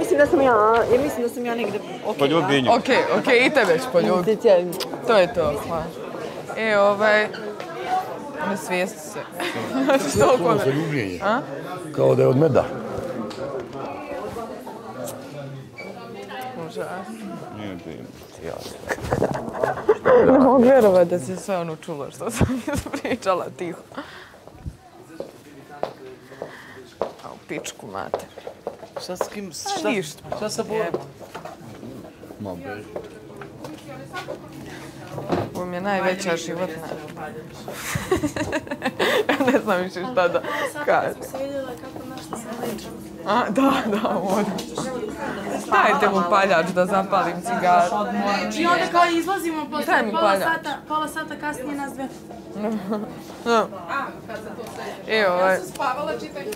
Mislim da sam ja, jer mislim da sam ja negdje poljubljenju. Ok, ok, i te već poljubi. To je to, hvala. E, ne svijesti se. Što je to zaljubljenje? Kao da je od meda. Nije ti jasno. Ne mogu vjerovati da si sve ono čula što sam ispričala tiho. A u pičku mater. Šta s kim? Šta sa bojom? Ma beži. Ovo mi je najveća životna. Ja ne znam više šta da kažem. Sada sam se vidjela kako našta se ličam. Da, da, ovdje. Dajte mu paljač da zapalim cigaru. I onda kao izlazimo posle pola sata kasnije nas dve. Ja sam spavala čitaj.